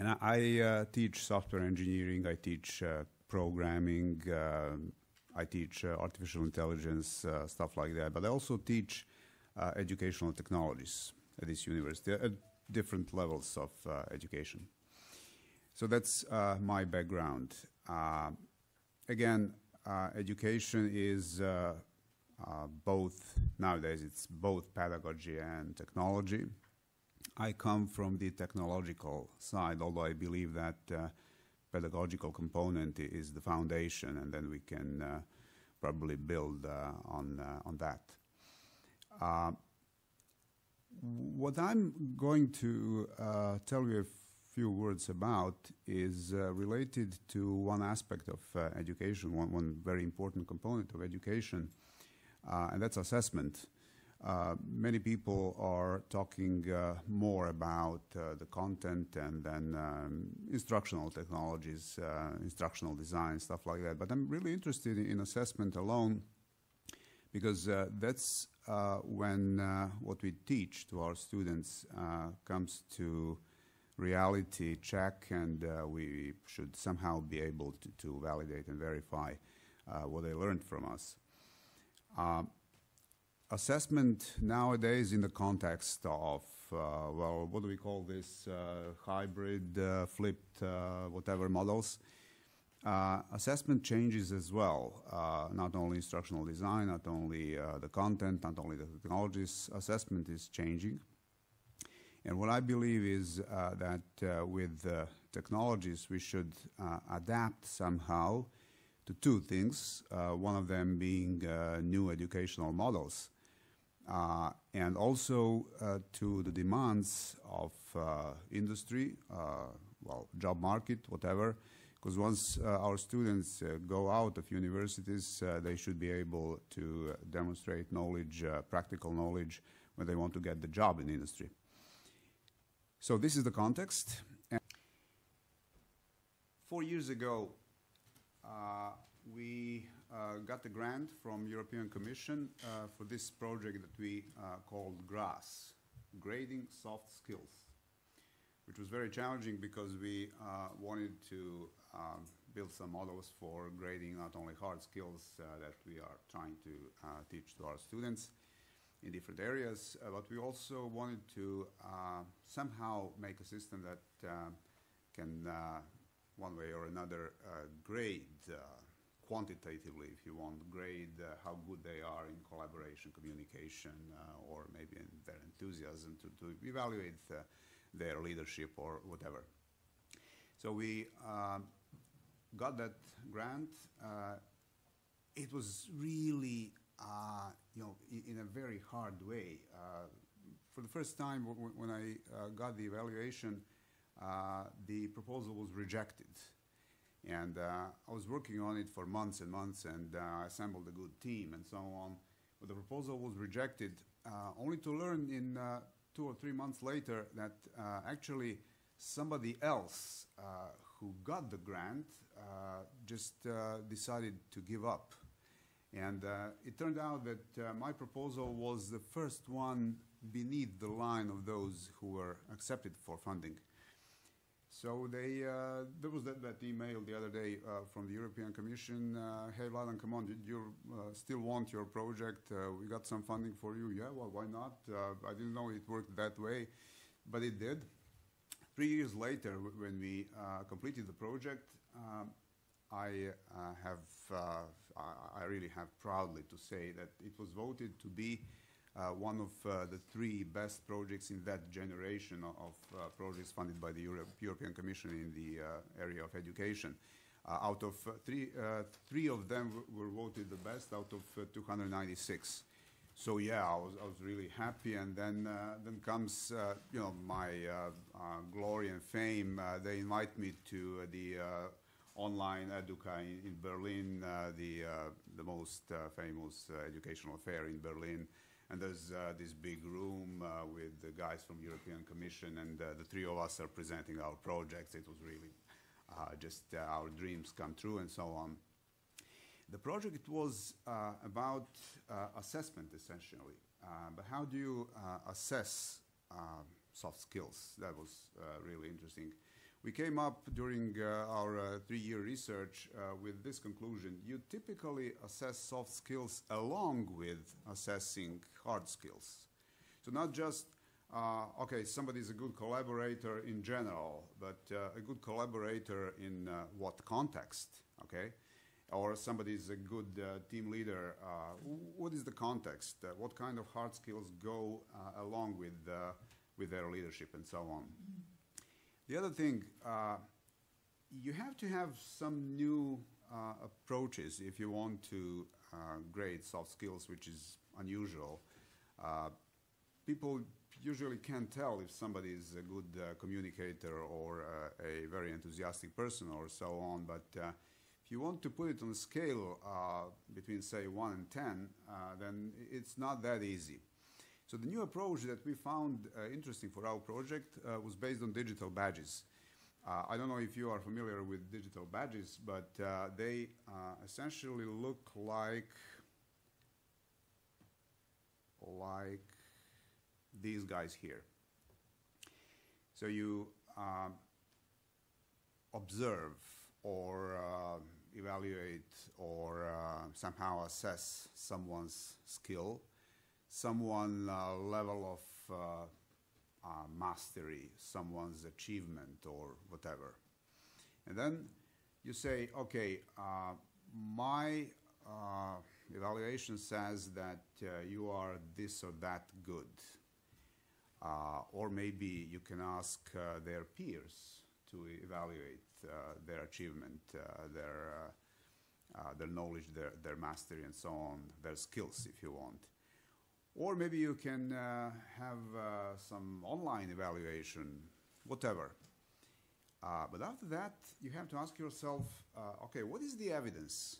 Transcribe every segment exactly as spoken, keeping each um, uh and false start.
And I, I uh, teach software engineering, I teach uh, programming, uh, I teach uh, artificial intelligence, uh, stuff like that, but I also teach uh, educational technologies at this university at different levels of uh, education. So that's uh, my background. Uh, again, uh, education is uh, uh, both, nowadays it's both pedagogy and technology. I come from the technological side, although I believe that uh, pedagogical component is the foundation, and then we can uh, probably build uh, on, uh, on that. Uh, what I'm going to uh, tell you a few words about is uh, related to one aspect of uh, education, one, one very important component of education, uh, and that's assessment. Uh, many people are talking uh, more about uh, the content and then um, instructional technologies, uh, instructional design, stuff like that. But I'm really interested in assessment alone because uh, that's uh, when uh, what we teach to our students uh, comes to reality check, and uh, we should somehow be able to, to validate and verify uh, what they learned from us. Uh, Assessment nowadays in the context of, uh, well, what do we call this, uh, hybrid, uh, flipped, uh, whatever models, uh, assessment changes as well, uh, not only instructional design, not only uh, the content, not only the technologies, assessment is changing. And what I believe is uh, that uh, with uh, technologies we should uh, adapt somehow to two things, uh, one of them being uh, new educational models, Uh, and also uh, to the demands of uh, industry, uh, well, job market, whatever, because once uh, our students uh, go out of universities, uh, they should be able to demonstrate knowledge, uh, practical knowledge, when they want to get the job in the industry. So this is the context. And four years ago, uh, we Uh, got a grant from European Commission uh, for this project that we uh, called GRAS, Grading Soft Skills, which was very challenging because we uh, wanted to uh, build some models for grading not only hard skills uh, that we are trying to uh, teach to our students in different areas, uh, but we also wanted to uh, somehow make a system that uh, can, uh, one way or another, uh, grade uh, quantitatively, if you want, grade uh, how good they are in collaboration, communication, uh, or maybe in their enthusiasm to, to evaluate uh, their leadership or whatever. So we uh, got that grant. Uh, it was really, uh, you know, in, in a very hard way. Uh, for the first time w when I uh, got the evaluation, uh, the proposal was rejected. And uh, I was working on it for months and months, and I uh, assembled a good team and so on. But the proposal was rejected, uh, only to learn in uh, two or three months later that uh, actually somebody else uh, who got the grant uh, just uh, decided to give up. And uh, it turned out that uh, my proposal was the first one beneath the line of those who were accepted for funding. So they, uh, there was that, that email the other day uh, from the European Commission, uh, hey Vladan, come on, did you uh, still want your project? Uh, we got some funding for you. Yeah, well, why not? Uh, I didn't know it worked that way, but it did. Three years later, w when we uh, completed the project, um, I uh, have, uh, I, I really have proudly to say that it was voted to be Uh, one of uh, the three best projects in that generation of, of uh, projects funded by the Euro European Commission in the uh, area of education. Uh, out of uh, three, uh, three of them were voted the best out of uh, two hundred ninety-six. So yeah, I was, I was really happy. And then, uh, then comes, uh, you know, my uh, uh, glory and fame. Uh, they invite me to uh, the uh, Online Educa in, in Berlin, uh, the, uh, the most uh, famous uh, educational fair in Berlin. And there's uh, this big room uh, with the guys from European Commission, and uh, the three of us are presenting our projects. It was really uh, just uh, our dreams come true and so on. The project was uh, about uh, assessment, essentially. Uh, but how do you uh, assess uh, soft skills? That was uh, really interesting. We came up during uh, our uh, three-year research uh, with this conclusion. You typically assess soft skills along with assessing hard skills. So not just, uh, okay, somebody's a good collaborator in general, but uh, a good collaborator in uh, what context, okay? Or somebody's a good uh, team leader. Uh, what is the context? Uh, what kind of hard skills go uh, along with, uh, with their leadership and so on? Mm-hmm. The other thing, uh, you have to have some new uh, approaches if you want to uh, grade soft skills, which is unusual. Uh, people usually can't tell if somebody is a good uh, communicator or uh, a very enthusiastic person or so on, but uh, if you want to put it on a scale uh, between, say, one and ten, uh, then it's not that easy. So the new approach that we found uh, interesting for our project uh, was based on digital badges. Uh, I don't know if you are familiar with digital badges, but uh, they uh, essentially look like, like these guys here. So you uh, observe or uh, evaluate or uh, somehow assess someone's skill, someone's uh, level of uh, uh, mastery, someone's achievement or whatever. And then you say, okay, uh, my uh, evaluation says that uh, you are this or that good. Uh, or maybe you can ask uh, their peers to evaluate uh, their achievement, uh, their, uh, uh, their knowledge, their, their mastery and so on, their skills if you want. Or maybe you can uh, have uh, some online evaluation, whatever. Uh, but after that, you have to ask yourself, uh, okay, what is the evidence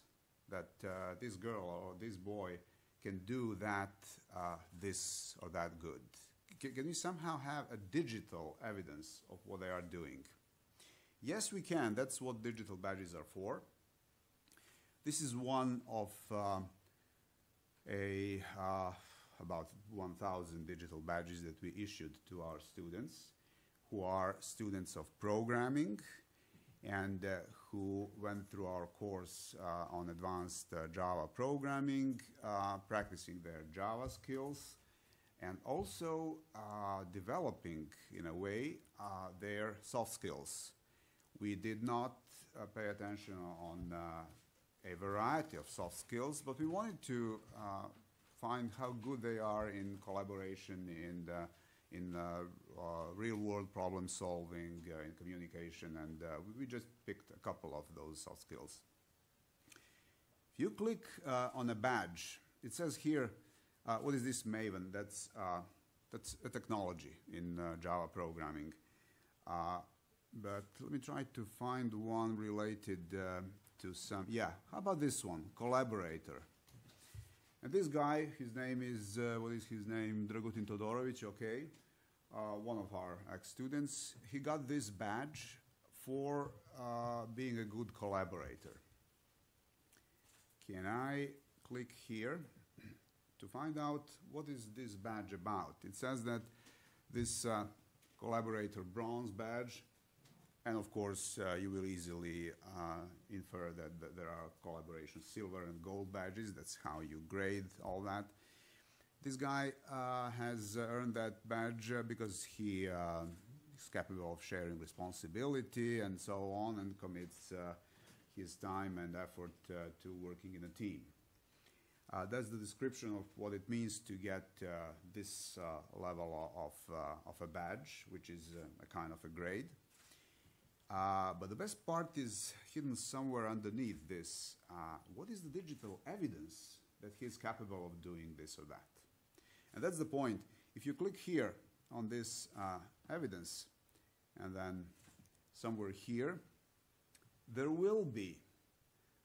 that uh, this girl or this boy can do that, uh, this or that good? C- can we somehow have a digital evidence of what they are doing? Yes, we can. That's what digital badges are for. This is one of uh, a... Uh, about one thousand digital badges that we issued to our students, who are students of programming and uh, who went through our course uh, on advanced uh, Java programming, uh, practicing their Java skills, and also uh, developing, in a way, uh, their soft skills. We did not uh, pay attention on uh, a variety of soft skills, but we wanted to uh, find how good they are in collaboration, in, uh, in uh, uh, real-world problem solving, uh, in communication, and uh, we just picked a couple of those soft skills. If you click uh, on a badge, it says here, uh, what is this Maven? That's, uh, that's a technology in uh, Java programming. Uh, but let me try to find one related uh, to some, yeah, how about this one, collaborator? And this guy, his name is, uh, what is his name, Dragutin Todorović, okay, uh, one of our ex-students. He got this badge for uh, being a good collaborator. Can I click here to find out what is this badge about? It says that this uh, collaborator bronze badge, and of course uh, you will easily uh, infer that, that there are collaboration silver and gold badges. That's how you grade all that. This guy uh, has earned that badge because he uh, is capable of sharing responsibility and so on, and commits uh, his time and effort uh, to working in a team. Uh, that's the description of what it means to get uh, this uh, level of, uh, of a badge, which is uh, a kind of a grade. Uh, but the best part is hidden somewhere underneath this. Uh, what is the digital evidence that he is capable of doing this or that? And that's the point. If you click here on this uh, evidence, and then somewhere here, there will be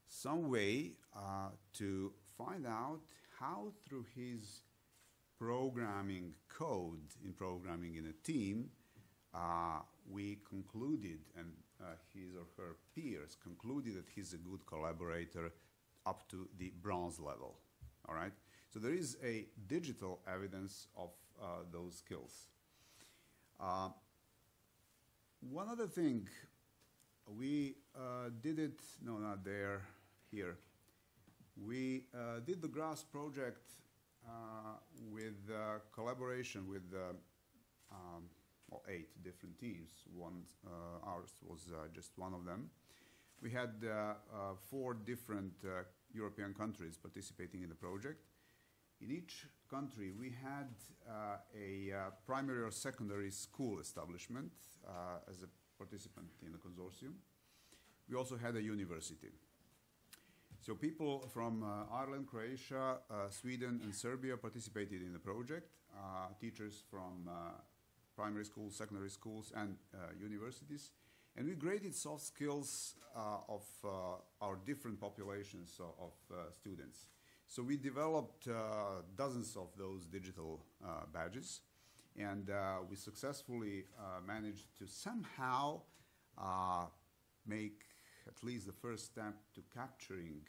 some way uh, to find out how through his programming code, in programming in a team, Uh, we concluded, and uh, his or her peers concluded, that he's a good collaborator up to the bronze level, all right? So there is a digital evidence of uh, those skills. Uh, one other thing we uh, did it, no, not there, here. We uh, did the GRAS project uh, with uh, collaboration with uh, um, well, eight different teams. One, uh, ours was uh, just one of them. We had uh, uh, four different uh, European countries participating in the project. In each country, we had uh, a uh, primary or secondary school establishment uh, as a participant in the consortium. We also had a university. So people from uh, Ireland, Croatia, uh, Sweden, and Serbia participated in the project. Uh, teachers from uh, primary schools, secondary schools, and uh, universities. And we graded soft skills uh, of uh, our different populations of uh, students. So we developed uh, dozens of those digital uh, badges, and uh, we successfully uh, managed to somehow uh, make at least the first step to capturing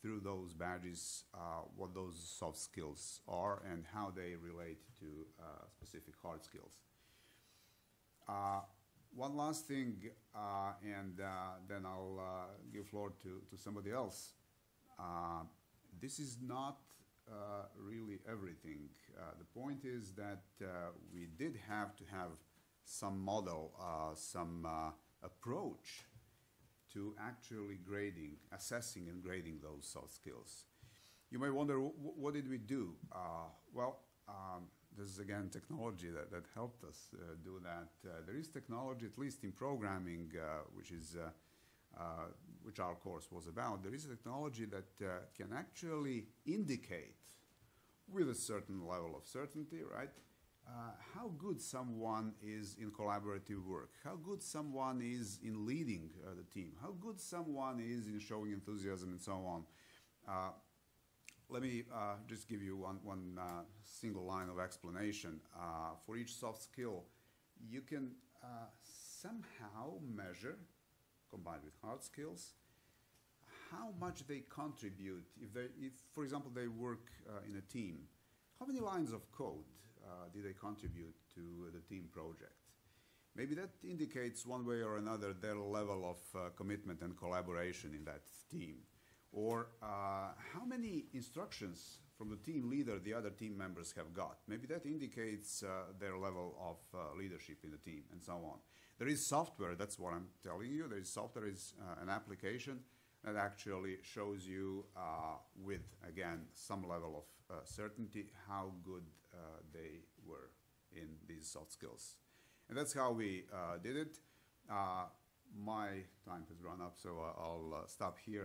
through those badges uh, what those soft skills are and how they relate to uh, specific hard skills. Uh, one last thing, uh, and uh, then I'll uh, give floor to, to somebody else. Uh, This is not uh, really everything. Uh, the point is that uh, we did have to have some model, uh, some uh, approach to actually grading, assessing and grading those soft skills. You may wonder, wh what did we do? Uh, well, um, this is again technology that, that helped us uh, do that. Uh, there is technology, at least in programming, uh, which is uh, Uh, which our course was about. There is a technology that uh, can actually indicate with a certain level of certainty, right, uh, how good someone is in collaborative work, how good someone is in leading uh, the team, how good someone is in showing enthusiasm and so on. Uh, let me uh, just give you one, one uh, single line of explanation. Uh, for each soft skill, you can uh, somehow measure, combined with hard skills, how much they contribute. If, they, if for example, they work uh, in a team, how many lines of code uh, do they contribute to the team project? Maybe that indicates one way or another their level of uh, commitment and collaboration in that team. Or uh, how many instructions from the team leader the other team members have got. Maybe that indicates uh, their level of uh, leadership in the team and so on. There is software, that's what I'm telling you. There is software, is uh, an application that actually shows you uh, with, again, some level of uh, certainty how good uh, they were in these soft skills. And that's how we uh, did it. Uh, my time has run up, so I'll uh, stop here.